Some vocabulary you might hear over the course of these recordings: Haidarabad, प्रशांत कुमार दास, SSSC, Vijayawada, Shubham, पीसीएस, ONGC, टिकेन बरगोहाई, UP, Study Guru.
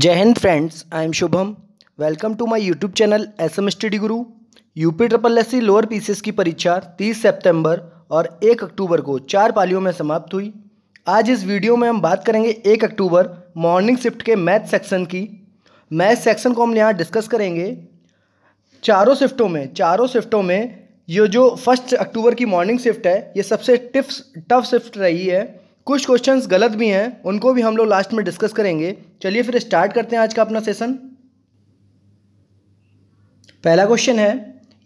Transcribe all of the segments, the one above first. जय हिंद friends, I am Shubham. Welcome to my YouTube channel study Guru. UP SSSC lower पीसीएस की परीक्षा 30 सितंबर और 1 अक्टूबर को 4 पालियों में समाप्त हुई। आज इस वीडियो में हम बात करेंगे 1 अक्टूबर मॉर्निंग शिफ्ट के मैथ सेक्शन की। मैथ सेक्शन को हम यहाँ डिस्कस करेंगे चारों शिफ्टों में। ये जो 1 अक्टूबर की मॉर्निंग शिफ्ट है ये सबसे टफ शिफ्ट रही है। कुछ क्वेश्चंस गलत भी हैं, उनको भी हम लोग लास्ट में डिस्कस करेंगे। चलिए फिर स्टार्ट करते हैं आज का अपना सेशन। पहला क्वेश्चन है,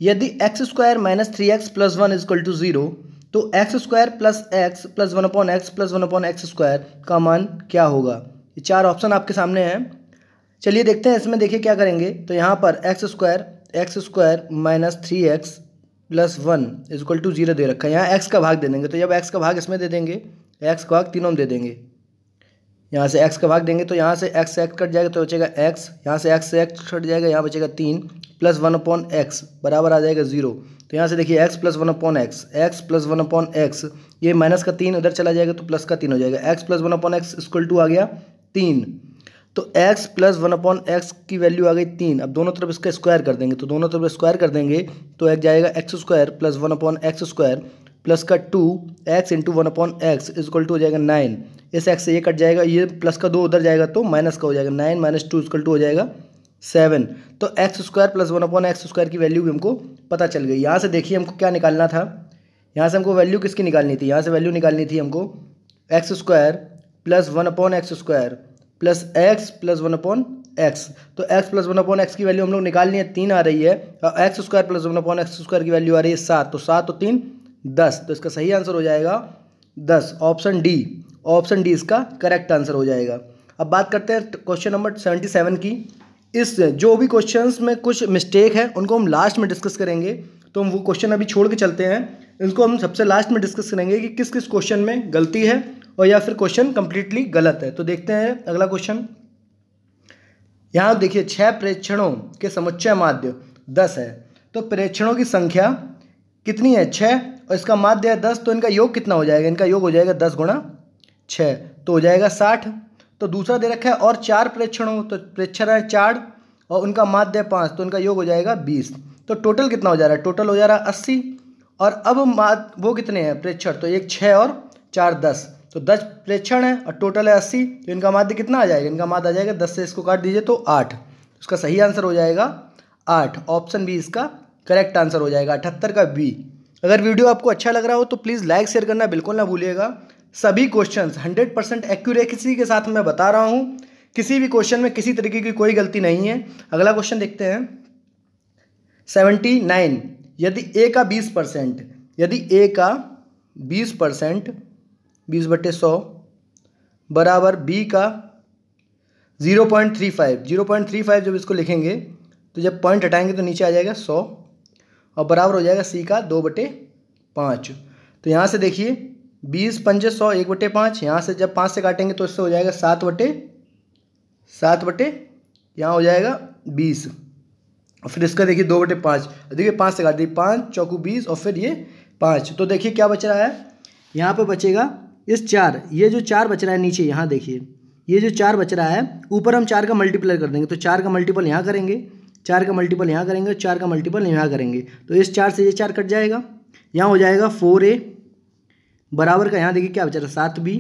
यदि x² - 3x + 1 = 0 तो x² + x + 1/x + 1/x² का मान क्या होगा। ये 4 ऑप्शन आपके सामने हैं। चलिए देखते हैं इसमें, देखिए क्या करेंगे। तो यहाँ पर x² - 3x + 1 = 0 दे रखा है। यहाँ x का भाग दे देंगे, तो जब x का भाग इसमें दे देंगे, x का भाग तीनों में दे देंगे। यहाँ से x का भाग देंगे तो यहाँ से x से x कट जाएगा तो बचेगा x, यहाँ से x से x कट जाएगा, यहाँ बचेगा 3 + 1/x बराबर आ जाएगा 0। तो यहाँ से देखिए x + 1/x ये माइनस का 3 उधर चला जाएगा तो प्लस का 3 हो जाएगा। x + 1/x = आ गया 3। तो x + 1/x की वैल्यू आ गई 3। अब दोनों तरफ इसका स्क्वायर कर देंगे, तो दोनों तरफ स्क्वायर कर देंगे तो एक जाएगा x² + 1/x² प्लस का 2x × 1/x हो जाएगा 9। इस x से ये कट जाएगा, ये प्लस का 2 उधर जाएगा तो माइनस का हो जाएगा 9 - 2 हो जाएगा 7। तो x² + 1/x² की वैल्यू भी हमको पता चल गई। यहाँ से देखिए हमको क्या निकालना था, यहाँ से हमको वैल्यू किसकी निकालनी थी। यहाँ से वैल्यू निकालनी थी हमको x² + 1/x² plus x + 1/x। तो x + 1/x की वैल्यू हम लोग निकालनी है, 3 आ रही है, और x² + 1/x² की वैल्यू आ रही है 7। तो 7 और 3 10। तो इसका सही आंसर हो जाएगा 10। ऑप्शन डी इसका करेक्ट आंसर हो जाएगा। अब बात करते हैं क्वेश्चन नंबर 77 की। इस जो भी क्वेश्चंस में कुछ मिस्टेक है उनको हम लास्ट में डिस्कस करेंगे, तो हम वो क्वेश्चन अभी छोड़ के चलते हैं। इनको हम सबसे लास्ट में डिस्कस करेंगे कि किस किस क्वेश्चन में गलती है और या फिर क्वेश्चन कंप्लीटली गलत है। तो देखते हैं अगला क्वेश्चन। यहाँ देखिए, 6 प्रेक्षणों के समुच्चय माध्य 10 है, तो प्रेक्षणों की संख्या कितनी है, 6, और इसका माध्य है 10, तो इनका योग कितना हो जाएगा। इनका योग हो जाएगा 10 × 6 तो हो जाएगा 60। तो दूसरा दे रखा है और 4 प्रेक्षणों, तो प्रेक्षण है 4 और उनका माध्य 5, तो उनका योग हो जाएगा 20। तो टोटल कितना हो जा रहा है, टोटल हो जा रहा है 80। और अब वो कितने हैं प्रेक्षण, तो एक 6 और 4 10, तो 10 प्रेक्षण है और टोटल है 80। तो इनका माध्य कितना आ जाएगा, इनका माध्य आ जाएगा 10 से इसको काट दीजिए तो 8। इसका सही आंसर हो जाएगा 8। ऑप्शन बी इसका करेक्ट आंसर हो जाएगा, 78 का बी। अगर वीडियो आपको अच्छा लग रहा हो तो प्लीज़ लाइक शेयर करना बिल्कुल ना भूलिएगा। सभी क्वेश्चंस 100% एक्यूरेसी के साथ मैं बता रहा हूँ, किसी भी क्वेश्चन में किसी तरीके की कोई गलती नहीं है। अगला क्वेश्चन देखते हैं 79। यदि a का 20% 20/100 बराबर b का 0.35 जब इसको लिखेंगे तो जब पॉइंट हटाएंगे तो नीचे आ जाएगा 100 और बराबर हो जाएगा c का 2/5। तो यहाँ से देखिए 20 × 5 = 100 1/5। यहाँ से जब 5 से काटेंगे तो इससे हो जाएगा 7/7 यहाँ हो जाएगा 20 और फिर इसका देखिए 2/5। देखिए 5 से काट दिए, 5 × 4 = 20 और फिर ये 5। तो देखिए क्या बच रहा है, यहाँ पर बचेगा इस 4, ये जो 4 बच रहा है नीचे, यहाँ देखिए ये जो 4 बच रहा है, ऊपर हम 4 का मल्टीप्लाई कर देंगे। तो 4 का मल्टीपल यहाँ करेंगे, 4 का मल्टीपल यहाँ करेंगे, 4 का मल्टीपल यहाँ करेंगे। तो इस 4 से ये 4 कट जाएगा, यहाँ हो जाएगा 4a बराबर का, यहाँ देखिए क्या बचा रहा है 7b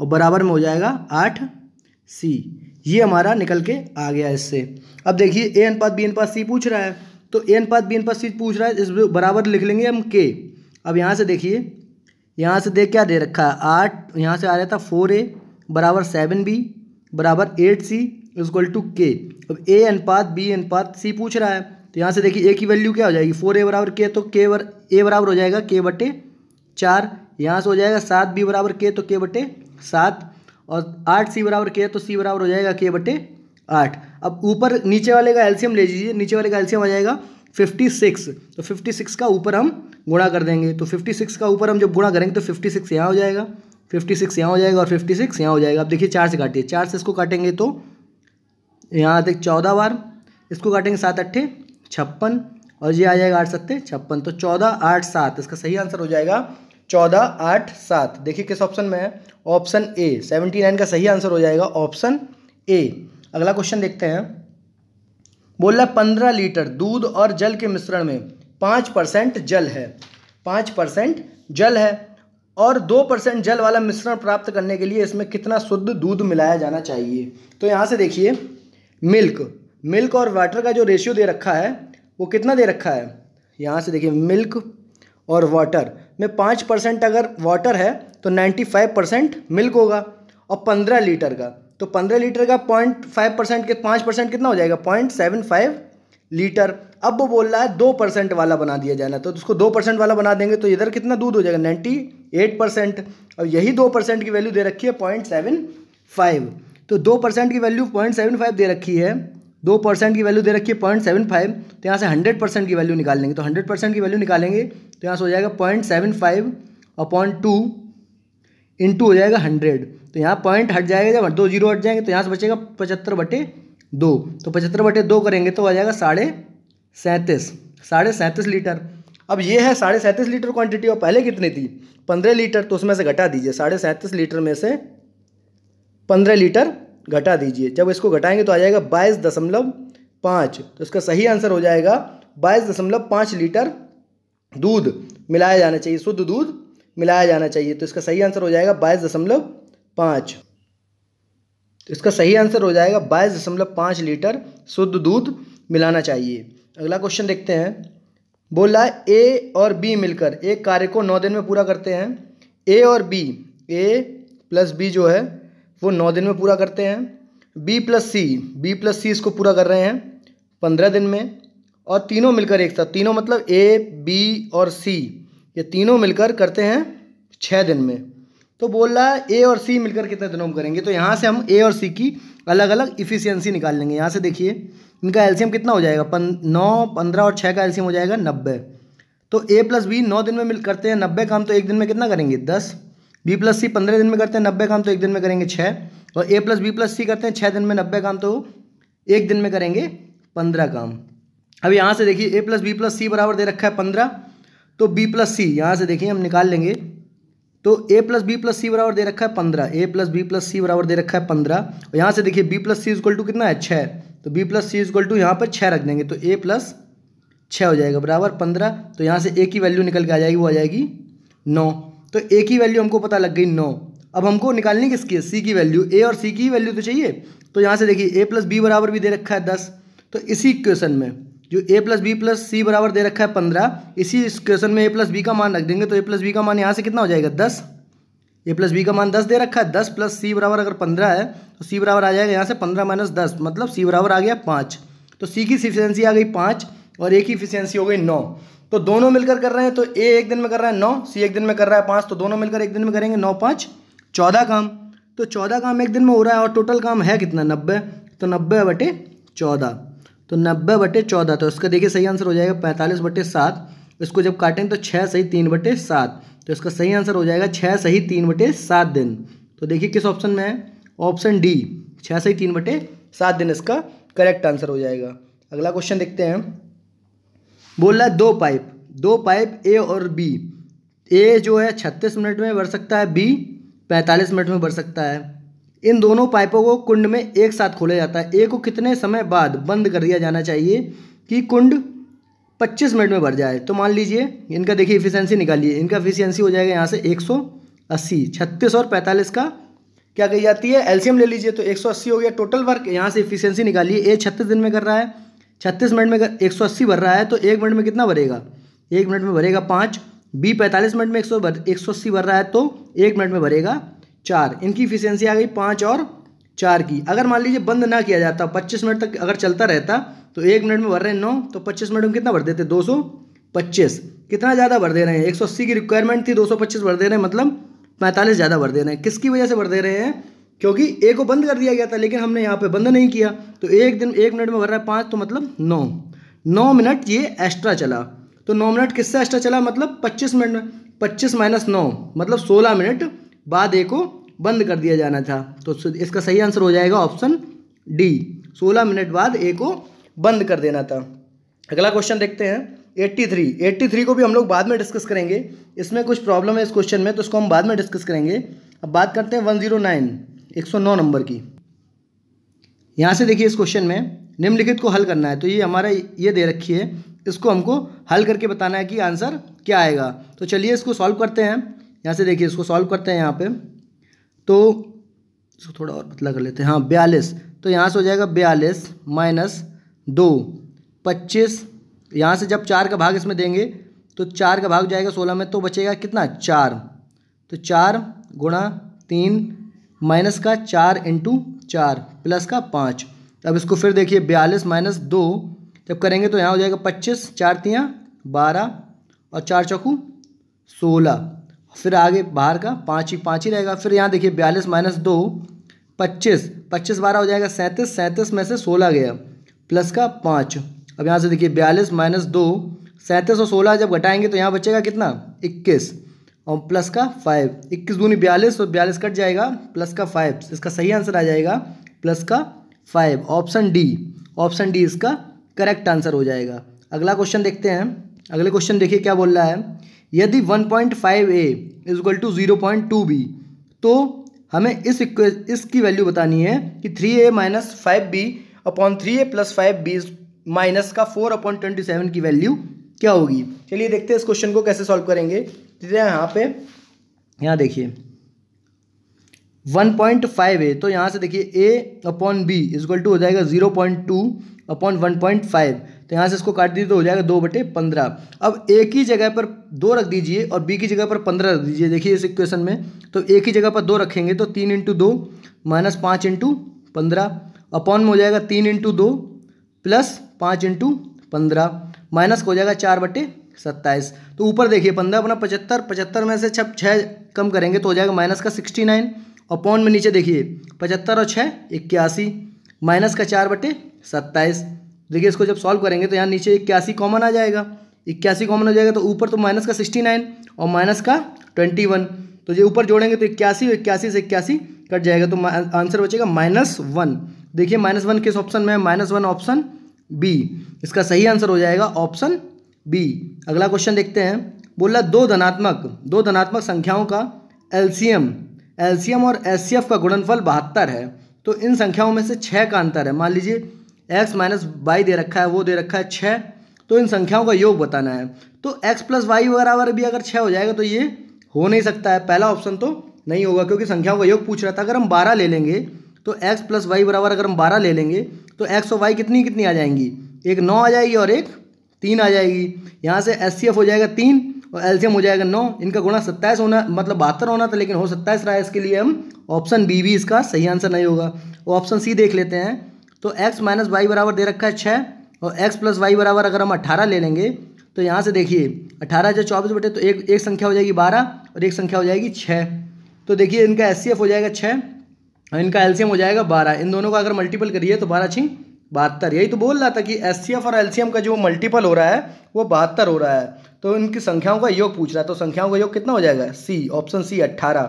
और बराबर में हो जाएगा 8c। ये हमारा निकल के आ गया इससे। अब देखिए a⁻×b⁻c पूछ रहा है, तो a⁻×b⁻c पूछ रहा है, इस बराबर लिख लेंगे हम k। अब यहाँ से देखिए, यहाँ से देख क्या दे रखा है 8, यहाँ से आ रहा था 4a बराबर 7b बराबर 8c = k। अब a⁻×b⁻c पूछ रहा है, तो यहाँ से देखिए a की वैल्यू क्या हो जाएगी, 4a बराबर k, तो a बराबर हो जाएगा k/4। यहाँ से हो जाएगा 7b बराबर k, तो k/7 और 8c बराबर k, तो c बराबर हो जाएगा k/8। अब ऊपर नीचे वाले का एलसीएम ले लीजिए, नीचे वाले का एलसीएम आ जाएगा 56। तो 56 का ऊपर हम गुणा कर देंगे, तो 56 का ऊपर हम जब गुणा करेंगे तो 56 यहाँ हो जाएगा, 56 यहाँ हो जाएगा और 56 यहाँ हो जाएगा। अब देखिए 4 से काटिए, 4 से इसको काटेंगे तो यहाँ तक 14 बार, इसको काटेंगे 7×8 = 56 और ये आ जाएगा 8×7 = 56। तो 14, 8, 7 इसका सही आंसर हो जाएगा 14, 8, 7। देखिए किस ऑप्शन में है, ऑप्शन ए। 79 का सही आंसर हो जाएगा ऑप्शन ए। अगला क्वेश्चन देखते हैं, बोला 15 लीटर दूध और जल के मिश्रण में 5% जल है, 5% जल है और 2% जल वाला मिश्रण प्राप्त करने के लिए इसमें कितना शुद्ध दूध मिलाया जाना चाहिए। तो यहाँ से देखिए मिल्क और वाटर का जो रेशियो दे रखा है वो कितना दे रखा है, यहाँ से देखिए मिल्क और वाटर में 5% अगर वाटर है तो 95% मिल्क होगा, और 15 लीटर का तो 15 लीटर का 0.5% के 5% कितना हो जाएगा 0.75 लीटर। अब वो बोल रहा है 2% वाला बना दिया जाना, तो उसको 2% वाला बना देंगे तो इधर कितना दूध हो जाएगा 98%, और यही 2% की वैल्यू दे रखी है 0.75, तो 2% की वैल्यू 0.75 दे रखी है, 2% की वैल्यू दे रखी है 0.75, तो यहाँ से 100% की वैल्यू निकाल लेंगे, तो 100% की वैल्यू निकालेंगे तो यहाँ से हो जाएगा 0.75/2 इंटू हो जाएगा 100, तो यहाँ पॉइंट हट जाएगा, जब 2 0 हट जाएंगे तो यहाँ से बचेगा 75/2, तो 75/2 करेंगे तो आ जाएगा 37.5 लीटर। अब ये है 37.5 लीटर क्वांटिटी, और पहले कितनी थी 15 लीटर, तो उसमें से घटा दीजिए 37.5 लीटर में से 15 लीटर घटा दीजिए, जब इसको घटाएंगे तो आ जाएगा 22.5, तो इसका सही आंसर हो जाएगा 22.5 लीटर दूध मिलाया जाना चाहिए, शुद्ध दूध मिलाया जाना चाहिए, तो इसका सही आंसर हो जाएगा 22.5, तो इसका सही आंसर हो जाएगा 22.5 लीटर शुद्ध दूध मिलाना चाहिए। अगला क्वेश्चन देखते हैं, बोला ए और बी मिलकर एक कार्य को 9 दिन में पूरा करते हैं, A + B जो है वो 9 दिन में पूरा करते हैं, B + C इसको पूरा कर रहे हैं 15 दिन में, और तीनों मिलकर एक साथ, तीनों मतलब A, B और C ये तीनों मिलकर करते हैं 6 दिन में। तो बोल रहा है ए और सी मिलकर कितने दिनों में करेंगे, तो यहाँ से हम ए और सी की अलग अलग इफिशियंसी निकाल लेंगे। यहाँ से देखिए इनका एलसीएम कितना हो जाएगा 9, 15 और 6 का एलसीएम हो जाएगा 90, तो A + B 9 दिन में मिल करते हैं 90 काम, तो एक दिन में कितना करेंगे 10, B + C 15 दिन में करते हैं 90 काम, तो एक दिन में करेंगे 6, और A + B + C करते हैं 6 दिन में 90 काम, तो एक दिन में करेंगे 15 काम। अब यहाँ से देखिए A + B + C बराबर दे रखा है 15, तो B + C यहाँ से देखिए हम निकाल लेंगे, तो A + B + C बराबर दे रखा है 15, A + B + C बराबर दे रखा है 15, और यहाँ से देखिए B + C इक्वल टू कितना है 6, तो B + C इक्वल टू यहाँ पर 6 रख देंगे, तो A + 6 हो जाएगा बराबर 15, तो यहाँ से A की वैल्यू निकल के आ जाएगी, वो आ जाएगी 9, तो A की वैल्यू हमको पता लग गई 9। अब हमको निकालनी किसकी है, C की वैल्यू, A और C की वैल्यू तो चाहिए, तो यहाँ से देखिए A + B बराबर भी दे रखा है 10, तो इसी इक्वेशन में जो A + B + C बराबर दे रखा है 15, इसी इक्वेशन में A + B का मान रख देंगे, तो A + B का मान यहाँ से कितना हो जाएगा 10, A + B का मान 10 दे रखा है, 10 + C बराबर अगर 15 है तो C बराबर आ जाएगा यहाँ से 15 - 10, मतलब C बराबर आ गया 5, तो C की इफिशियंसी आ गई 5 और A की इफिशियंसी हो गई 9, तो दोनों मिलकर कर रहे हैं, तो A एक दिन में कर रहा है 9, C एक दिन में कर रहा है 5, तो दोनों मिलकर एक दिन में करेंगे 9, 5, 14 काम, तो 14 काम एक दिन में हो रहा है, और टोटल काम है कितना 90, तो 90/14, तो 90/14, तो इसका देखिए सही आंसर हो जाएगा 45/7, इसको जब काटें तो 6 सही 3/7, तो इसका सही आंसर हो जाएगा 6 सही 3/7 दिन, तो देखिए किस ऑप्शन में है, ऑप्शन डी 6 सही 3/7 दिन इसका करेक्ट आंसर हो जाएगा। अगला क्वेश्चन देखते हैं, बोल रहा है दो पाइप A और B, A जो है 36 मिनट में भर सकता है, B 45 मिनट में भर सकता है, इन दोनों पाइपों को कुंड में एक साथ खोला जाता है, A को कितने समय बाद बंद कर दिया जाना चाहिए कि कुंड 25 मिनट में भर जाए। तो मान लीजिए इनका देखिए इफिशियंसी निकालिए, इनका इफिशियंसी हो जाएगा यहाँ से 180, 36 और 45 का क्या कही जाती है एलसीएम ले लीजिए, तो 180 हो गया टोटल वर्क। यहाँ से इफिशियंसी निकालिए, A 36 दिन में कर रहा है, 36 मिनट में 180 भर रहा है, तो 1 मिनट में कितना भरेगा, 1 मिनट में भरेगा 5, B 45 मिनट में 180 भर रहा है तो 1 मिनट में भरेगा 4, इनकी इफिशियंसी आ गई 5 और 4 की। अगर मान लीजिए बंद ना किया जाता, 25 मिनट तक अगर चलता रहता तो 1 मिनट में भर रहे हैं 9, तो 25 मिनट में कितना भर देते 225, कितना ज़्यादा भर दे रहे हैं, 180 की रिक्वायरमेंट थी 225 भर दे रहे हैं, मतलब 45 ज़्यादा भर दे रहे हैं। किसकी वजह से भर दे रहे हैं, क्योंकि A को बंद कर दिया गया था लेकिन हमने यहाँ पर बंद नहीं किया, तो एक मिनट में भर रहा है 5, तो मतलब 9 मिनट ये एक्स्ट्रा चला, तो 9 मिनट किससे एक्स्ट्रा चला, मतलब 25 मिनट में 25 - 9 मतलब 16 मिनट बाद A को बंद कर दिया जाना था, तो इसका सही आंसर हो जाएगा ऑप्शन डी, 16 मिनट बाद A को बंद कर देना था। अगला क्वेश्चन देखते हैं 83 को भी हम लोग बाद में डिस्कस करेंगे, इसमें कुछ प्रॉब्लम है इस क्वेश्चन में, तो इसको हम बाद में डिस्कस करेंगे। अब बात करते हैं 109 109 नंबर की। यहाँ से देखिए इस क्वेश्चन में निम्नलिखित को हल करना है, तो ये हमारा ये दे रखी है, इसको हमको हल करके बताना है कि आंसर क्या आएगा। तो चलिए इसको सॉल्व करते हैं। यहाँ से देखिए इसको सॉल्व करते हैं यहाँ पे, तो इसको थोड़ा और पतला कर लेते हैं। हाँ 42, तो यहाँ से हो जाएगा 42 माइनस 2 25। यहाँ से जब 4 का भाग इसमें देंगे तो 4 का भाग जाएगा 16 में, तो बचेगा कितना 4। तो 4 गुणा 3 माइनस का 4 इंटू 4 प्लस का 5। अब इसको फिर देखिए 42 माइनस 2 जब करेंगे तो यहाँ हो जाएगा 25, 4 तियाँ 12 और 4 चौकू 16, फिर आगे बाहर का 5 ही रहेगा। फिर यहाँ देखिए 42 माइनस 2 25 12 हो जाएगा 37 में से 16 गया प्लस का 5। अब यहाँ से देखिए 42 माइनस 2 37 और 16 जब घटाएंगे तो यहाँ बचेगा कितना 21 और प्लस का 5। 21 दूनी 42 और 42 कट जाएगा प्लस का 5। इसका सही आंसर आ जाएगा प्लस का 5, ऑप्शन डी इसका करेक्ट आंसर हो जाएगा। अगला क्वेश्चन देखते हैं। अगले क्वेश्चन देखिए क्या बोल रहा है, यदि 1.5a = 0.2b तो हमें इसकी वैल्यू बतानी है कि 3a - 5b / 3a + 5b minus का 4/27 की वैल्यू क्या होगी। चलिए देखते हैं इस क्वेश्चन को कैसे सॉल्व करेंगे। यहाँ पे यहाँ देखिए 1.5a, तो यहाँ से देखिए a/b = हो जाएगा 0.2/1.5। तो यहाँ से इसको काट दीजिए तो हो जाएगा 2/15। अब एक ही जगह पर 2 रख दीजिए और b की जगह पर 15 रख दीजिए। देखिए इस इक्वेशन में तो एक ही जगह पर 2 रखेंगे तो 3 × 2 माइनस 5 × 15 अपॉन में हो जाएगा 3 × 2 प्लस 5 × 15 माइनस हो जाएगा 4/27। तो ऊपर देखिए 15 अपना 75 में से 6 कम करेंगे तो हो जाएगा माइनस का 69 अपॉन में नीचे देखिए 75 और 6 81 माइनस का 4/27। देखिए इसको जब सॉल्व करेंगे तो यहाँ नीचे 81 कॉमन आ जाएगा, 81 कॉमन हो जाएगा तो ऊपर तो माइनस का 69 और माइनस का 21। तो ये ऊपर जोड़ेंगे तो 81 से 81 कट जाएगा तो आंसर बचेगा -1। देखिए -1 किस ऑप्शन में है, -1 ऑप्शन बी, इसका सही आंसर हो जाएगा ऑप्शन बी। अगला क्वेश्चन देखते हैं। बोला दो धनात्मक संख्याओं का एलसीएम और एचसीएफ का गुणनफल 72 है, तो इन संख्याओं में से 6 का अंतर है। मान लीजिए x - y दे रखा है, वो दे रखा है 6, तो इन संख्याओं का योग बताना है। तो x + y बराबर भी अगर 6 हो जाएगा तो ये हो नहीं सकता है, पहला ऑप्शन तो नहीं होगा क्योंकि संख्याओं का योग पूछ रहा था। अगर हम 12 ले लेंगे तो x + y बराबर अगर हम 12 ले लेंगे तो x और y कितनी आ जाएंगी, एक 9 आ जाएगी और एक 3 आ जाएगी। यहाँ से एचसीएफ हो जाएगा 3 और एलसीएम हो जाएगा 9, इनका गुणा 27 होना मतलब 72 होना था लेकिन हो 27 रहा है, इसके लिए हम ऑप्शन बी भी इसका सही आंसर नहीं होगा। ऑप्शन सी देख लेते हैं। तो x - y बराबर दे रखा है 6 और x + y बराबर अगर हम 18 ले लेंगे तो यहाँ से देखिए 18 जो 24 बटे तो एक संख्या हो जाएगी 12 और एक संख्या हो जाएगी 6। तो देखिए इनका एचसीएफ हो जाएगा 6 और इनका एलसीएम हो जाएगा 12, इन दोनों का अगर मल्टीपल करिए तो 12×6 72। यही तो बोल रहा था कि एचसीएफ और एलसीएम का जो मल्टीपल हो रहा है वो 72 हो रहा है, तो इनकी संख्याओं का योग पूछ रहा है। तो संख्याओं का योग कितना हो जाएगा, सी, ऑप्शन सी 18,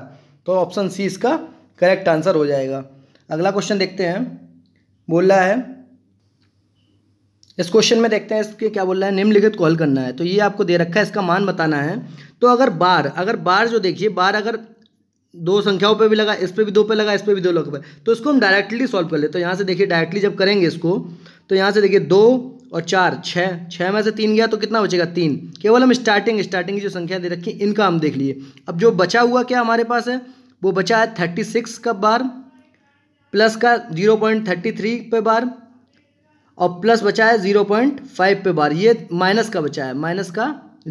तो ऑप्शन सी इसका करेक्ट आंसर हो जाएगा। अगला क्वेश्चन देखते हैं। बोल रहा है इस क्वेश्चन में देखते हैं इसके क्या बोल रहा है, निम्नलिखित को हल करना है। तो ये आपको दे रखा है, इसका मान बताना है। तो अगर बार जो देखिए बार अगर दो संख्याओं पे भी लगा, इस पे भी 2 पे लगा, इस पे भी 2 लगा, तो इसको हम डायरेक्टली सॉल्व कर लेते हैं। तो यहाँ से देखिए डायरेक्टली जब करेंगे इसको तो यहाँ से देखिए 2 और 4 6 में से 3 गया तो कितना बचेगा 3। केवल हम स्टार्टिंग की जो संख्या दे रखी इनका हम देख लिए। अब जो बचा हुआ क्या हमारे पास है, वो बचा है 36 का बार प्लस का 0.33 पे बार और प्लस बचा है 0.5 पे बार, ये माइनस का बचा है, माइनस का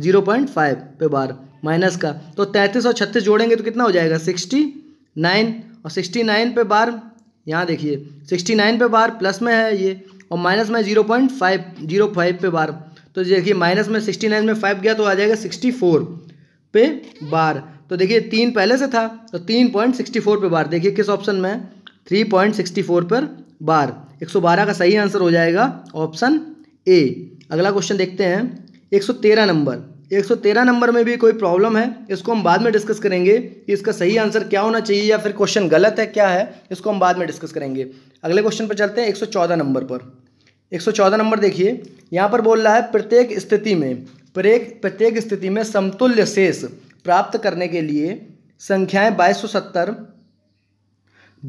0.5 पे बार माइनस का। तो 33 और 36 जोड़ेंगे तो कितना हो जाएगा 69 और 69 पे बार, यहाँ देखिए 69 पे बार प्लस में है ये और माइनस में 0.5 पे बार। तो देखिए माइनस में 69 में 5 गया तो आ जाएगा 64 पे बार। तो देखिए 3 पहले से था तो 3.64 पे बार, देखिए किस ऑप्शन में, 3.64 पर बार, 112 का सही आंसर हो जाएगा ऑप्शन ए। अगला क्वेश्चन देखते हैं 113 नंबर। 113 नंबर में भी कोई प्रॉब्लम है, इसको हम बाद में डिस्कस करेंगे कि इसका सही आंसर क्या होना चाहिए या फिर क्वेश्चन गलत है क्या है, इसको हम बाद में डिस्कस करेंगे। अगले क्वेश्चन पर चलते हैं 114 नंबर पर। 114 नंबर देखिए यहाँ पर बोल रहा है प्रत्येक स्थिति में समतुल्य शेष प्राप्त करने के लिए संख्याएँ 2270,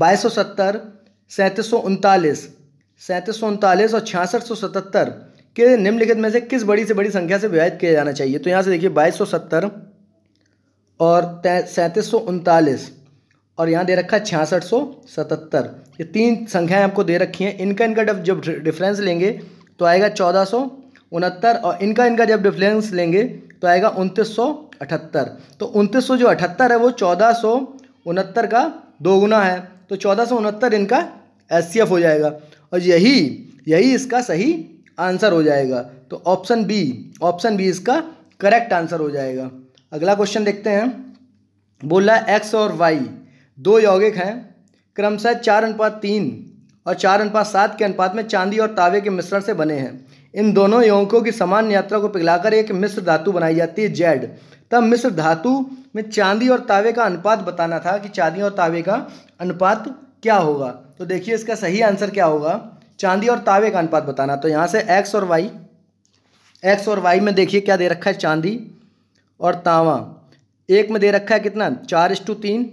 2270, 3739, 3739 और 6677 के निम्नलिखित में से किस बड़ी से बड़ी संख्या से विभाजित किया जाना चाहिए। तो यहाँ से देखिए 2270 और 3739 और यहाँ दे रखा है 6677, ये तीन संख्याएं आपको दे रखी हैं। इनका जब डिफरेंस लेंगे तो आएगा 1469 और इनका जब डिफरेंस लेंगे तो आएगा 2978। तो 2900 जो 78 है वो 1469 का दोगुना है, तो 1469 इनका एचसीएफ हो जाएगा और यही इसका सही आंसर हो जाएगा। तो ऑप्शन बी इसका करेक्ट आंसर हो जाएगा। अगला क्वेश्चन देखते हैं। बोला एक्स और वाई दो यौगिक हैं, क्रमशः 4:3 और 4:7 के अनुपात में चांदी और तांबे के मिश्रण से बने हैं। इन दोनों यौगिकों की समान यात्रा को पिघलाकर एक मिश्र धातु बनाई जाती है जेड। तब मिश्र धातु में चांदी और तांबे का अनुपात बताना था कि चांदी और तांबे का अनुपात क्या होगा। तो देखिए इसका सही आंसर क्या होगा, चांदी और तांबे का अनुपात बताना। तो यहाँ से एक्स और वाई में देखिए क्या दे रखा है, चांदी और तांबा। एक में दे रखा है कितना 4:3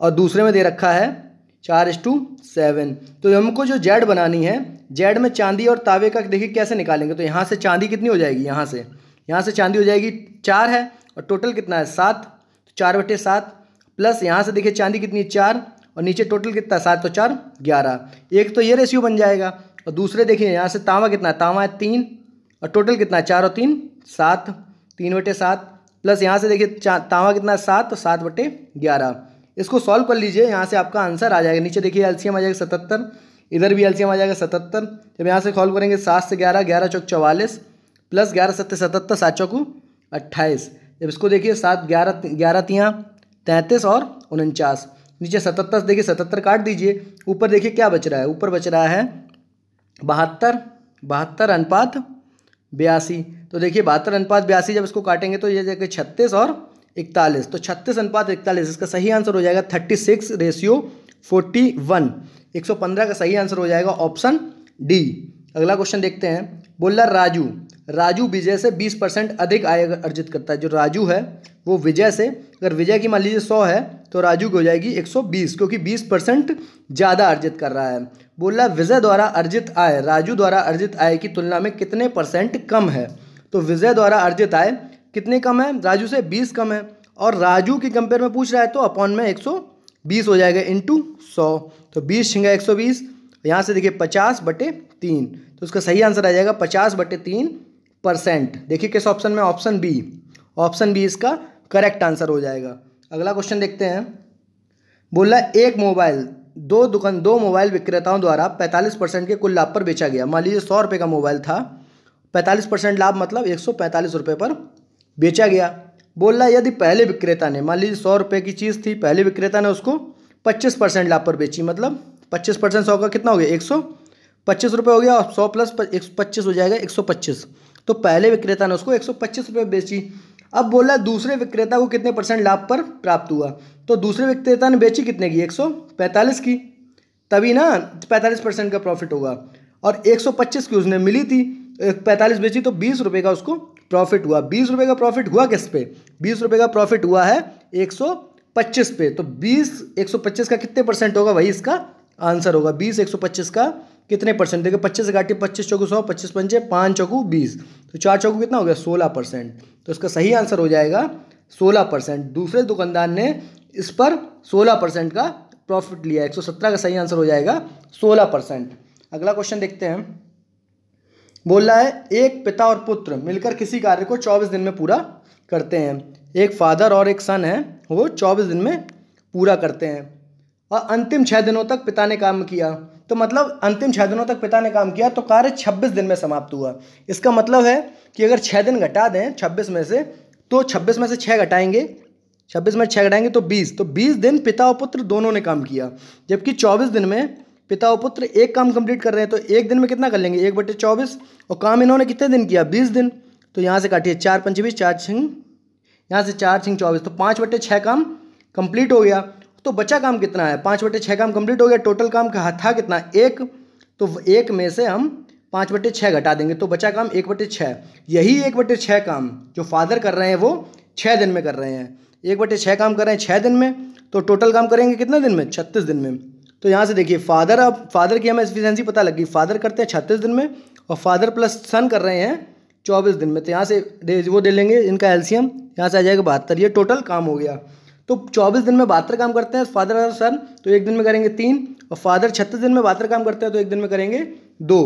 और दूसरे में दे रखा है 4:7। तो हमको जो जेड बनानी है, जेड में चांदी और तांबे का देखिए कैसे निकालेंगे। तो यहाँ से चांदी कितनी हो जाएगी, यहाँ से चांदी हो जाएगी 4 है और टोटल कितना है 7, तो 4/7 प्लस यहाँ से देखिए चांदी कितनी 4 और नीचे टोटल कितना 7 तो 4 11। एक तो ये रेशियो बन जाएगा और दूसरे देखिए यहाँ से तांबा कितना, तांबा है 3 और टोटल कितना 4 और 3 7, 3/7 प्लस यहाँ से देखिए तांबा कितना 7 तो 7/11। इसको सॉल्व कर लीजिए, यहाँ से आपका आंसर आ जाएगा। नीचे देखिए एलसीएम आ जाएगा 77, इधर भी एलसीएम आ जाएगा 77। जब यहाँ से सॉल्व करेंगे 7 से 11, 11 चौक 44 प्लस 11 सत्ते 77, 7 चौक 28। जब इसको देखिए 7 11 13 33 और 49, नीचे 77 देखिए 77 काट दीजिए, ऊपर देखिए क्या बच रहा है, ऊपर बच रहा है 72 72 अनुपात 82। तो देखिए 72 अनुपात 82 जब इसको काटेंगे तो ये देखिए 36 और 41, तो 36 अनुपात 41 इसका सही आंसर हो जाएगा। 36:41 115 का सही आंसर हो जाएगा, ऑप्शन डी। अगला क्वेश्चन देखते हैं। बोला राजू विजय से 20% अधिक आय अर्जित करता है। जो राजू है वो विजय से, अगर विजय की मान लीजिए 100 है तो राजू की हो जाएगी 120, क्योंकि 20% ज़्यादा अर्जित कर रहा है। बोला विजय द्वारा अर्जित आय राजू द्वारा अर्जित आय की तुलना में कितने % कम है। तो विजय द्वारा अर्जित आय कितने कम है, राजू से 20 कम है, और राजू की कंपेयर में पूछ रहा है तो अपॉन में 120 हो जाएगा × 100, तो 20 छिंगा 120। यहाँ से देखिए 50/3, तो उसका सही आंसर आ जाएगा 50/3%। देखिए किस ऑप्शन में, ऑप्शन बी इसका करेक्ट आंसर हो जाएगा। अगला क्वेश्चन देखते हैं। बोला एक मोबाइल दो मोबाइल विक्रेताओं द्वारा 45% के कुल लाभ पर बेचा गया। मान लीजिए 100 रुपये का मोबाइल था, 45% लाभ मतलब 145 रुपये पर बेचा गया। बोला यदि पहले विक्रेता ने, मान लीजिए 100 रुपये की चीज़ थी, पहले विक्रेता ने उसको 25% लाभ पर बेची, मतलब 25% 100 का कितना हो गया 125 रुपये हो गया, और 100 प्लस 25 हो जाएगा 125। तो पहले विक्रेता ने उसको 125 रुपये बेची। अब बोला दूसरे विक्रेता को कितने % लाभ पर प्राप्त हुआ। तो दूसरे विक्रेता ने बेची कितने की, 145 की, तभी ना 45% का प्रॉफिट होगा, और 125 की उसने मिली थी, 45 बेची तो 20 रुपये का उसको प्रॉफिट हुआ। 20 रुपये का प्रॉफिट हुआ किस पे, 20 रुपये का प्रॉफिट हुआ है 125 पे। तो 125 का कितने % होगा, वही इसका आंसर होगा। 125 का कितने % देखिए, 25 से काटिए 25 चौकू 100, 25 पंचे 5 चौकू 20, तो 4 चौकू कितना हो गया 16%। तो इसका सही आंसर हो जाएगा 16%। दूसरे दुकानदार ने इस पर 16% का प्रॉफिट लिया, 117 का सही आंसर हो जाएगा 16%। अगला क्वेश्चन देखते हैं। बोला है एक पिता और पुत्र मिलकर किसी कार्य को 24 दिन में पूरा करते हैं। एक फादर और एक सन है, वो 24 दिन में पूरा करते हैं, और अंतिम 6 दिनों तक पिता ने काम किया। तो मतलब अंतिम 6 दिनों तक पिता ने काम किया तो कार्य 26 दिन में समाप्त हुआ। इसका मतलब है कि अगर 6 दिन घटा दें 26 में से, तो 26 में से 6 घटाएंगे, 26 में 6 घटाएंगे तो 20, तो 20 दिन पिता और पुत्र दोनों ने काम किया। जबकि 24 दिन में पिता और पुत्र एक काम कंप्लीट कर रहे हैं, तो एक दिन में कितना कर लेंगे 1/24, और काम इन्होंने कितने दिन किया 20 दिन। तो यहाँ से काटिए 4 पंचे 20, 4 छिंग, यहाँ से 4 छिंग 24, तो 5/6 काम कंप्लीट हो गया। तो बचा काम कितना है, 5/6 काम कंप्लीट हो गया। टोटल काम था कितना 1, तो 1 में से हम 5/6 घटा देंगे, तो बचा काम 1/6। यही 1/6 काम जो फादर कर रहे हैं वो 6 दिन में कर रहे हैं, 1/6 काम कर रहे हैं 6 दिन में, तो टोटल काम करेंगे कितने दिन में 36 दिन में। तो यहाँ से देखिए फादर, अब फादर की हमें एफिशिएंसी पता लगी, फादर करते हैं 36 दिन में और फादर प्लस सन कर रहे हैं 24 दिन में। तो यहाँ से वो दे लेंगे इनका एलसीएम, यहाँ से आ जाएगा 72। ये टोटल काम हो गया। तो 24 दिन में 72 काम करते हैं फादर और सन, तो एक दिन में करेंगे 3, और फादर 36 दिन में 72 काम करते हैं तो एक दिन में करेंगे 2।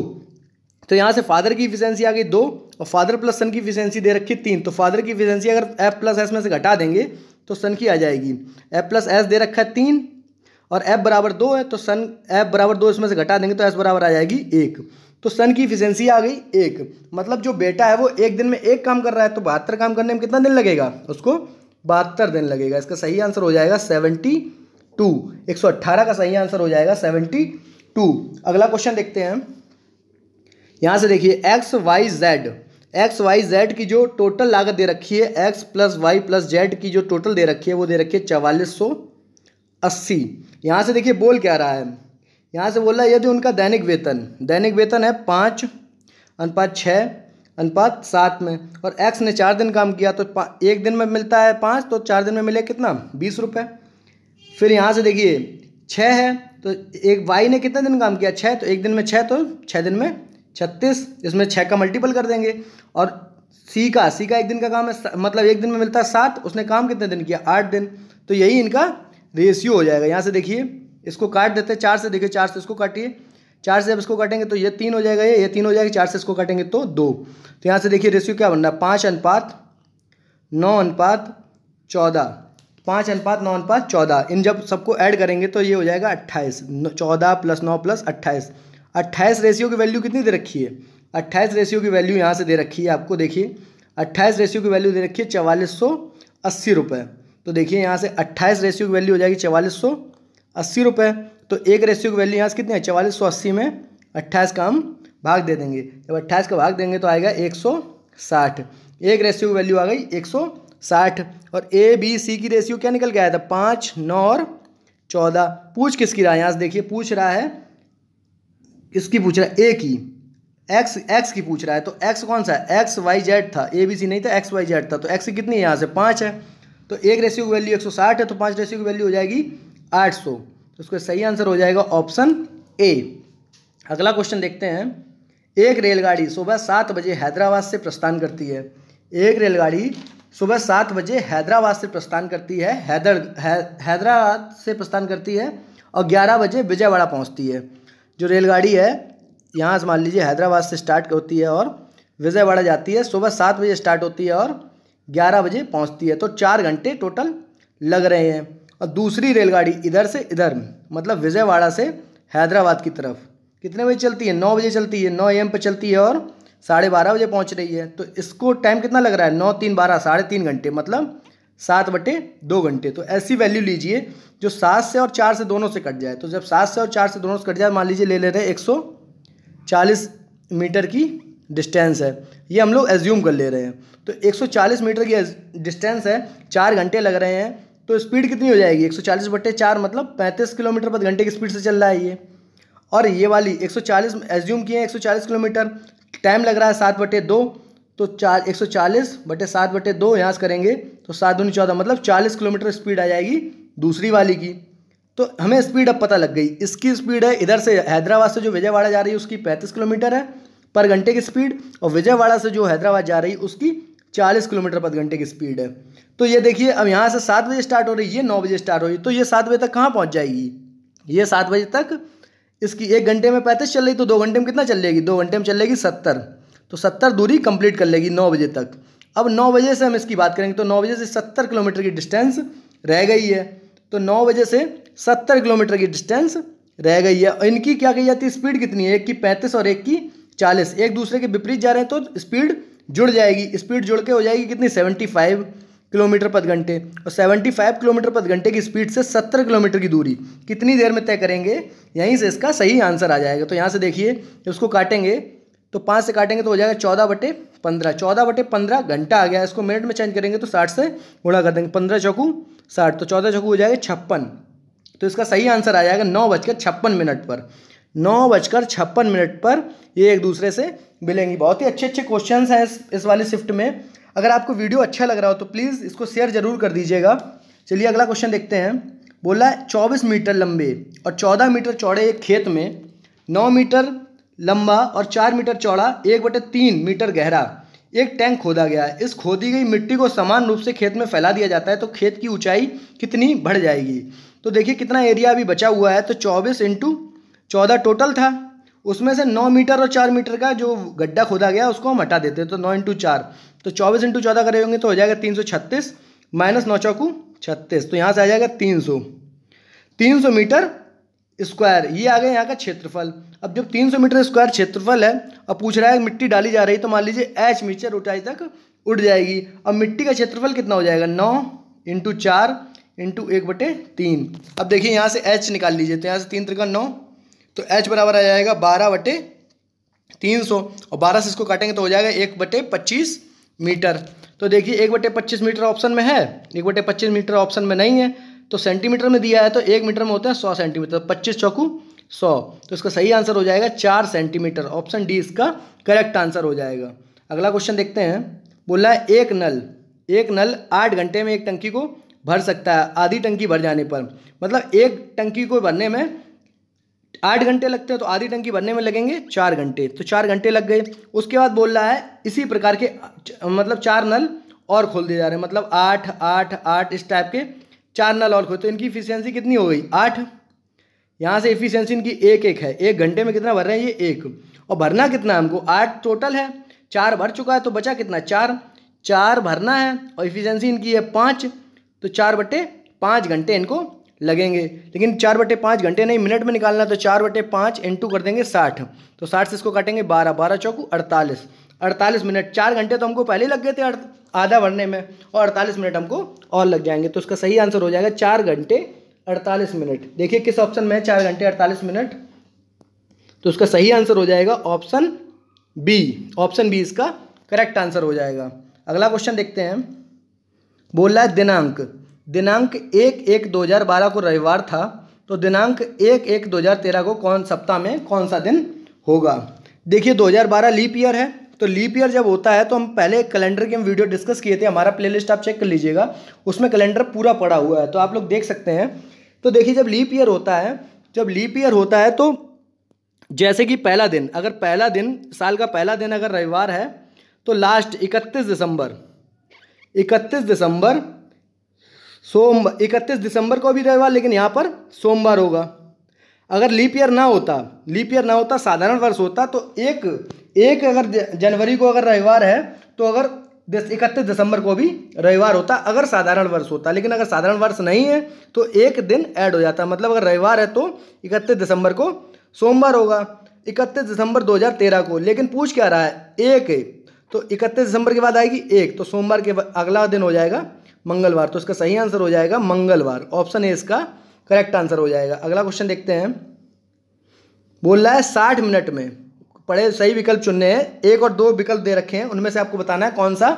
तो यहाँ से फादर की एफिशिएंसी आ गई 2 और फादर प्लस सन की एफिशिएंसी दे रखी 3। तो फादर की एफिशिएंसी अगर एफ प्लस एस में से घटा देंगे तो सन की आ जाएगी, एफ प्लस एस दे रखा है 3 और एफ बराबर 2 है, तो सन एफ बराबर 2 इसमें से घटा देंगे तो एस बराबर आ जाएगी 1। तो सन की एफिशिएंसी आ गई 1। मतलब जो बेटा है वो एक दिन में 1 काम कर रहा है, तो 72 काम करने में कितना दिन लगेगा, उसको 72 दिन लगेगा। इसका सही आंसर हो जाएगा 72। 118 का सही आंसर हो जाएगा 72। अगला क्वेश्चन देखते हैं। यहाँ से देखिए एक्स वाई जेड की जो टोटल लागत दे रखी है, x plus Y plus Z की जो टोटल दे रखी है वो दे रखी है 4480। यहाँ से देखिए बोल क्या रहा है, यहाँ से बोल रहा है यदि उनका दैनिक वेतन है 5 अनुपात 6 अनुपात 7 में, और एक्स ने 4 दिन काम किया तो एक दिन में मिलता है 5, तो 4 दिन में मिले कितना 20 रुपये। फिर यहाँ से देखिए 6 है तो एक वाई ने कितने दिन काम किया 6, तो एक दिन में 6 तो 6 दिन में 36, इसमें 6 का मल्टीपल कर देंगे। और सी का एक दिन का काम है, मतलब एक दिन में मिलता है 7, उसने काम कितने दिन किया 8 दिन, तो यही इनका रेशियो हो जाएगा। यहाँ से देखिए इसको काट देते हैं 4 से, देखिए 4 से इसको काटिए, 4 से अब इसको काटेंगे तो ये 3 हो जाएगा, ये 3 हो जाएगा, 4 से इसको काटेंगे तो 2। तो यहाँ से देखिए रेशियो क्या बन रहा है 5 अनुपात 9 अनुपात 14, 5 अनुपात 9 अनुपात 14। इन जब सबको ऐड करेंगे तो ये हो जाएगा 28, 14 + 9 + 28। 28 रेशियो की वैल्यू कितनी दे रखी है, 28 रेशियो की वैल्यू यहाँ से दे रखी है आपको, देखिए 28 रेशियो की वैल्यू दे रखी है 4480 रुपये। तो देखिए यहाँ से 28 रेशियो की वैल्यू हो जाएगी 4480 रुपये। तो एक रेशियो की वैल्यू यहाँ से कितनी है 4480 में 28 का हम भाग दे देंगे, जब 28 का भाग देंगे तो आएगा 160। एक रेशियो की वैल्यू आ गई 160। और ए बी सी की रेशियो क्या निकल के आया था 5 9 और 14। पूछ किसकी रहा है, यहाँ से देखिए पूछ रहा है इसकी, पूछ रहा है ए की, एक्स की पूछ रहा है। तो एक्स कौन सा है, एक्स वाई जेड था, ए बी सी नहीं था, एक्स वाई जेड था। तो एक्स कितनी है यहाँ से 5 है, तो एक रेशियो की वैल्यू 160 है, तो 5 रेशियो की वैल्यू हो जाएगी 800। तो इसका सही आंसर हो जाएगा ऑप्शन ए। अगला क्वेश्चन देखते हैं। एक रेलगाड़ी सुबह 7 बजे हैदराबाद से प्रस्थान करती है, एक रेलगाड़ी सुबह 7 बजे हैदराबाद से प्रस्थान करती है, हैदराबाद से प्रस्थान करती है और 11 बजे विजयवाड़ा पहुँचती है। जो रेलगाड़ी है यहाँ से मान लीजिए हैदराबाद से स्टार्ट होती है और विजयवाड़ा जाती है, सुबह 7 बजे स्टार्ट होती है और 11 बजे पहुँचती है, तो 4 घंटे टोटल लग रहे हैं। और दूसरी रेलगाड़ी इधर से इधर, मतलब विजयवाड़ा से हैदराबाद की तरफ कितने बजे चलती है 9 बजे चलती है, 9 AM पर चलती है और 12:30 बजे पहुँच रही है। तो इसको टाइम कितना लग रहा है 9 × 3 = 12, 3.5 घंटे, मतलब 7/2 घंटे। तो ऐसी वैल्यू लीजिए जो 7 से और 4 से दोनों से कट जाए। तो जब 7 से और 4 से दोनों से कट जाए, मान लीजिए ले रहे हैं 140 मीटर की डिस्टेंस है, ये हम लोग एज्यूम कर ले रहे हैं। तो 140 मीटर की डिस्टेंस है, 4 घंटे लग रहे हैं, तो स्पीड कितनी हो जाएगी 140/4, मतलब 35 किलोमीटर प्रति घंटे की स्पीड से चल रहा है ये। और ये वाली 140 एज्यूम किए 140 किलोमीटर, टाइम लग रहा है 7/2, तो 140/7/2 यहाँ से करेंगे तो 7×2 = 14, मतलब 40 किलोमीटर स्पीड आ जाएगी दूसरी वाली की। तो हमें स्पीड अब पता लग गई, इसकी स्पीड है इधर से हैदराबाद से जो विजयवाड़ा जा रही है उसकी 35 किलोमीटर है पर घंटे की स्पीड, और विजयवाड़ा से जो हैदराबाद जा रही है उसकी 40 किलोमीटर प्रति घंटे की स्पीड है। तो ये देखिए अब यहाँ से 7 बजे स्टार्ट हो रही है, ये 9 बजे स्टार्ट हो रही, तो ये 7 बजे तक कहाँ पहुँच जाएगी, ये 7 बजे तक, इसकी 1 घंटे में 35 चल रही, तो 2 घंटे में कितना चल लेगी, 2 घंटे में चल लेगी 70, तो 70 दूरी कंप्लीट कर लेगी 9 बजे तक। अब 9 बजे से हम इसकी बात करेंगे, तो 9 बजे से 70 किलोमीटर की डिस्टेंस रह गई है, तो 9 बजे से 70 किलोमीटर की डिस्टेंस रह गई है। इनकी क्या कही जाती है स्पीड कितनी है, एक की 35 और एक की 40, एक दूसरे के विपरीत जा रहे हैं तो स्पीड जुड़ जाएगी, स्पीड जुड़ के हो जाएगी कितनी 75 किलोमीटर प्रति घंटे। और 75 किलोमीटर प्रति घंटे की स्पीड से 70 किलोमीटर की दूरी कितनी देर में तय करेंगे, यहीं से इसका सही आंसर आ जाएगा। तो यहाँ से देखिए उसको काटेंगे तो 5 से काटेंगे तो हो जाएगा 14/15, 14/15 घंटा आ गया। इसको मिनट में चेंज करेंगे तो 60 से गुणा कर देंगे, 15×4 = 60, तो 14×4 हो जाएगा 56। तो इसका सही आंसर आ जाएगा 9:56 पर, 9:56 पर ये एक दूसरे से मिलेंगी। बहुत ही अच्छे अच्छे क्वेश्चंस हैं इस वाले शिफ्ट में। अगर आपको वीडियो अच्छा लग रहा हो तो प्लीज़ इसको शेयर जरूर कर दीजिएगा। चलिए अगला क्वेश्चन देखते हैं। बोला 24 मीटर लंबे और 14 मीटर चौड़े एक खेत में 9 मीटर लंबा और 4 मीटर चौड़ा 1/3 मीटर गहरा एक टैंक खोदा गया है। इस खोदी गई मिट्टी को समान रूप से खेत में फैला दिया जाता है तो खेत की ऊंचाई कितनी बढ़ जाएगी। तो देखिए कितना एरिया अभी बचा हुआ है। तो 24 × 14 टोटल था, उसमें से 9 मीटर और 4 मीटर का जो गड्ढा खोदा गया उसको हम हटा देते हैं। तो 9 × 4 तो 24 × 14 करेंगे तो हो जाएगा 336 माइनस 9 × 4 = 36। तो यहाँ से आ जाएगा 300 मीटर स्क्वायर। ये आ गया यहाँ का क्षेत्रफल। अब जब 300 मीटर स्क्वायर क्षेत्रफल है और पूछ रहा है मिट्टी डाली जा रही, तो मान लीजिए एच मीटर ऊंचाई तक उड़ जाएगी। अब मिट्टी का क्षेत्रफल कितना हो जाएगा 9 × 4 × 1/3। अब देखिए यहाँ से एच निकाल लीजिए, तो यहाँ से 3 × 9 तो एच बराबर आ जाएगा 12/300 और 12 से इसको काटेंगे तो हो जाएगा 1/25 मीटर। तो देखिए 1/25 मीटर ऑप्शन में है, 1/25 मीटर ऑप्शन में नहीं है। तो सेंटीमीटर में दिया है तो 1 मीटर में होता है 100 सेंटीमीटर, 25 × 4 = 100। तो इसका सही आंसर हो जाएगा 4 सेंटीमीटर। ऑप्शन डी इसका करेक्ट आंसर हो जाएगा। अगला क्वेश्चन देखते हैं। बोला है एक नल 8 घंटे में एक टंकी को भर सकता है आधी टंकी भर जाने पर। मतलब एक टंकी को भरने में 8 घंटे लगते हैं तो आधी टंकी भरने में लगेंगे 4 घंटे। तो 4 घंटे लग गए। उसके बाद बोल रहा है इसी प्रकार के मतलब 4 नल और खोल दिए जा रहे हैं, मतलब 8 8 8 इस टाइप के 4 नल और खोल। तो इनकी इफिशियंसी कितनी हो गई 8। यहाँ से इफिशियंसी इनकी 1 1 है। 1 घंटे में कितना भर रहे हैं ये 1 और भरना कितना हमको 8 टोटल है, 4 भर चुका है तो बचा कितना 4 भरना है और इफिशियंसी इनकी है 5। तो 4/5 घंटे इनको लगेंगे, लेकिन 4/5 घंटे नहीं मिनट में निकालना। तो 4/5 कर देंगे 60, तो 60 से इसको काटेंगे 12 12 × 4 = 48। 48 मिनट। 4 घंटे तो हमको पहले ही लग गए थे आधा भरने में और 48 मिनट हमको और लग जाएंगे। तो इसका सही आंसर हो जाएगा 4 घंटे 48 मिनट। देखिए किस ऑप्शन में है 4 घंटे 48 मिनट। तो उसका सही आंसर हो जाएगा ऑप्शन बी इसका करेक्ट आंसर हो जाएगा। अगला क्वेश्चन देखते हैं। बोल रहा है दिनांक 1/1/2012 को रविवार था, तो दिनांक 1/1/2013 को कौन सप्ताह में कौन सा दिन होगा। देखिए 2012 लीप ईयर है, तो लीप ईयर जब होता है तो हम पहले कैलेंडर के हम वीडियो डिस्कस किए थे, हमारा प्लेलिस्ट आप चेक कर लीजिएगा, उसमें कैलेंडर पूरा पड़ा हुआ है तो आप लोग देख सकते हैं। तो देखिए जब लीप ईयर होता है तो जैसे कि पहला दिन, अगर पहला दिन साल का पहला दिन अगर रविवार है तो लास्ट 31 दिसंबर सोमवार, 31 दिसंबर को भी रविवार लेकिन यहाँ पर सोमवार होगा। अगर लीप ईयर ना होता साधारण वर्ष होता तो एक अगर जनवरी को अगर रविवार है तो अगर 31 दिसंबर को भी रविवार होता अगर साधारण वर्ष होता। लेकिन अगर साधारण वर्ष नहीं है तो एक दिन ऐड हो जाता, मतलब अगर रविवार है तो 31 दिसंबर को सोमवार होगा 31 दिसंबर 2013 को। लेकिन पूछ क्या रहा है 1 तो 31 दिसंबर के बाद आएगी 1 तो सोमवार के अगला दिन हो जाएगा मंगलवार। तो इसका सही आंसर हो जाएगा मंगलवार। ऑप्शन ए इसका करेक्ट आंसर हो जाएगा। अगला क्वेश्चन देखते हैं। बोल रहा है 60 मिनट में पड़े सही विकल्प चुनने हैं। 1 और 2 विकल्प दे रखे हैं, उनमें से आपको बताना है कौन सा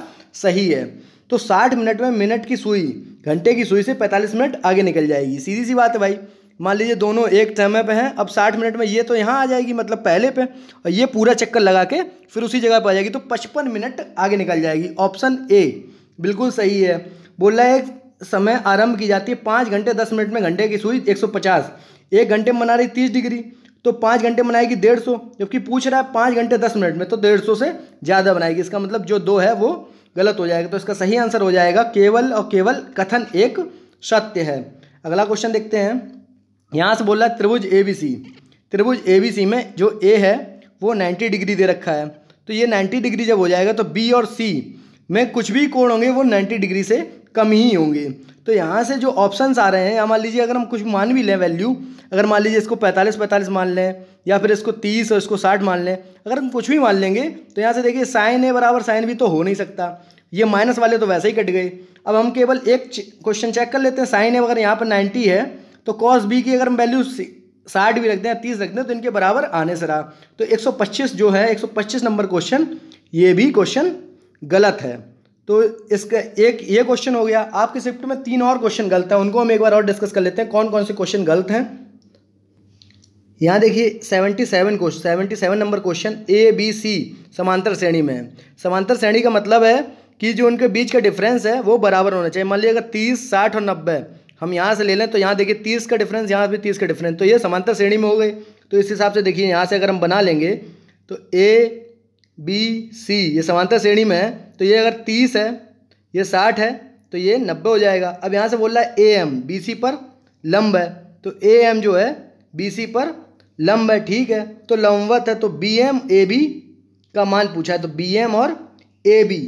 सही है। तो 60 मिनट में मिनट की सुई घंटे की सुई से 45 मिनट आगे निकल जाएगी। सीधी सी बात है भाई, मान लीजिए दोनों एक समय पे हैं। अब 60 मिनट में ये तो यहाँ आ जाएगी, मतलब पहले पे, और ये पूरा चक्कर लगा के फिर उसी जगह पर आ जाएगी, तो 55 मिनट आगे निकल जाएगी। ऑप्शन ए बिल्कुल सही है। बोल रहा है एक समय आरंभ की जाती है 5 घंटे 10 मिनट में घंटे की सुई 150, 1 घंटे में बना रही 30 डिग्री तो 5 घंटे बनाएगी 150, जबकि पूछ रहा है 5 घंटे 10 मिनट में तो 150 से ज़्यादा बनाएगी। इसका मतलब जो 2 है वो गलत हो जाएगा। तो इसका सही आंसर हो जाएगा केवल और केवल कथन 1 सत्य है। अगला क्वेश्चन देखते हैं। यहाँ से बोल रहा है त्रिभुज ए बी सी में जो ए है वो 90 डिग्री दे रखा है, तो ये 90 डिग्री जब हो जाएगा तो बी और सी में कुछ भी कोण होंगे वो 90 डिग्री से कम ही होंगे। तो यहाँ से जो ऑप्शंस आ रहे हैं, मान लीजिए अगर हम कुछ मान भी लें वैल्यू, अगर मान लीजिए इसको 45 45 मान लें या फिर इसको 30 और इसको 60 मान लें, अगर हम कुछ भी मान लेंगे तो यहाँ से देखिए sin A = sin भी तो हो नहीं सकता, ये माइनस वाले तो वैसे ही कट गए। अब हम केवल एक क्वेश्चन चेक कर लेते हैं। sin A अगर यहाँ पर 90 है तो cos B की अगर हम वैल्यू 60 भी रख दें 30 रख दें तो इनके बराबर आने से रहा। तो 125 जो है 125 नंबर क्वेश्चन, ये भी क्वेश्चन गलत है। तो इसका एक ये क्वेश्चन हो गया। आपके शिफ्ट में 3 और क्वेश्चन गलत हैं, उनको हम एक बार और डिस्कस कर लेते हैं कौन कौन से क्वेश्चन गलत हैं। यहाँ देखिए 77 number question A B C समांतर श्रेणी में है। समांतर श्रेणी का मतलब है कि जो उनके बीच का डिफरेंस है वो बराबर होना चाहिए। मान लीजिए अगर 30 60 और 90 हम यहाँ से ले लें तो यहाँ देखिए 30 का डिफरेंस, यहाँ भी 30 का डिफरेंस, तो ये समांतर श्रेणी में हो गए। तो इस हिसाब से देखिए यहाँ से अगर हम बना लेंगे तो ए बी सी ये समांतर श्रेणी में है, तो ये अगर 30 है, ये 60 है, तो ये 90 हो जाएगा। अब यहाँ से बोल रहा है ए एम बी सी पर लंब है, तो ए एम जो है बी सी पर लंब है, ठीक है, तो लंबवत है, तो बी एम ए बी का मान पूछा है, तो बी एम और ए बी,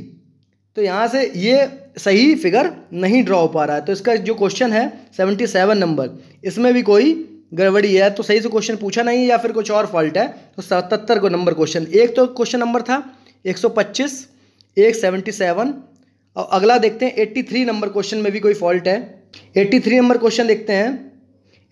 तो यहाँ से ये सही फिगर नहीं ड्रॉ हो पा रहा है। तो इसका जो क्वेश्चन है 77 नंबर, इसमें भी कोई गड़बड़ी है, तो सही से क्वेश्चन पूछा नहीं है या फिर कुछ और फॉल्ट है। तो 77 को नंबर क्वेश्चन, एक तो क्वेश्चन नंबर था 125, एक 77, और अगला देखते हैं 83 नंबर क्वेश्चन में भी कोई फॉल्ट है। 83 नंबर क्वेश्चन देखते हैं,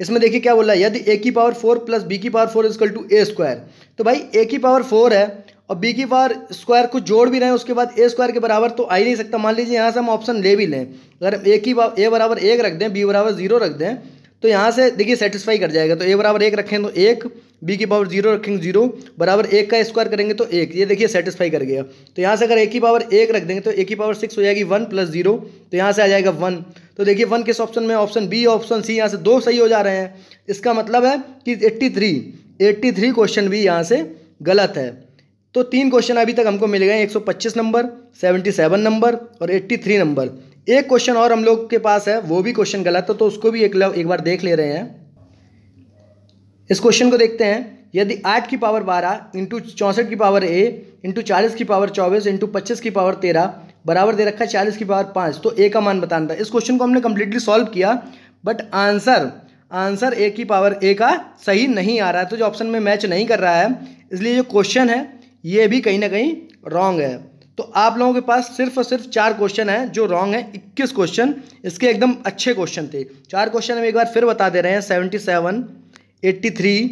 इसमें देखिए क्या बोला है, यदि ए की पावर 4 प्लस बी की power 4 equal to A square, तो भाई ए की पावर 4 है और बी की पावर स्क्वायर को जोड़ भी रहे हैं, उसके बाद ए स्क्वायर के बराबर तो आ ही नहीं सकता। मान लीजिए यहाँ से हम ऑप्शन ले भी लें, अगर ए की पावर ए बराबर 1 रख दें, बी बराबर 0 रख दें, तो यहाँ से देखिए सेटिस्फाई कर जाएगा। तो ए बराबर 1 रखें तो 1, बी की पावर 0 रखेंगे 0, बराबर 1 का स्क्वायर करेंगे तो 1, ये देखिए सेटिस्फाई कर गया। तो यहाँ से अगर ए की पावर 1 रख देंगे तो ए की पावर 6 हो जाएगी 1 प्लस 0, तो यहाँ से आ जाएगा 1। तो देखिए 1 किस ऑप्शन में, ऑप्शन बी, ऑप्शन सी, यहाँ से 2 सही हो जा रहे हैं। इसका मतलब है कि 83 क्वेश्चन भी यहाँ से गलत है। तो 3 क्वेश्चन अभी तक हमको मिल गए, 125 नंबर, 77 नंबर और 83 नंबर। एक क्वेश्चन और हम लोग के पास है, वो भी क्वेश्चन गलत है, तो उसको भी एक बार देख ले रहे हैं। इस क्वेश्चन को देखते हैं, यदि 8 की पावर 12 इंटू 64 की पावर ए इंटू 40 की पावर 24 इंटू 25 की पावर 13 बराबर दे रखा है 40 की पावर 5, तो ए का मान बताना था। इस क्वेश्चन को हमने कम्प्लीटली सॉल्व किया, बट आंसर ए की पावर ए का सही नहीं आ रहा है, तो जो ऑप्शन में मैच नहीं कर रहा है, इसलिए जो क्वेश्चन है ये भी कहीं ना कहीं रॉन्ग है। तो आप लोगों के पास सिर्फ और सिर्फ 4 क्वेश्चन हैं जो रॉन्ग हैं, 21 क्वेश्चन इसके एकदम अच्छे क्वेश्चन थे। 4 क्वेश्चन हम एक बार फिर बता दे रहे हैं, 77, 83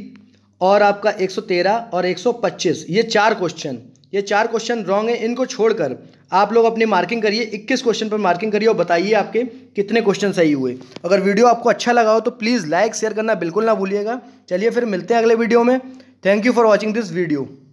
और आपका 113 और 125, ये चार क्वेश्चन रॉन्ग हैं। इनको छोड़कर आप लोग अपनी मार्किंग करिए, 21 क्वेश्चन पर मार्किंग करिए और बताइए आपके कितने क्वेश्चन सही हुए। अगर वीडियो आपको अच्छा लगा हो तो प्लीज़ लाइक शेयर करना बिल्कुल ना भूलिएगा। चलिए फिर मिलते हैं अगले वीडियो में। Thank you for watching this video.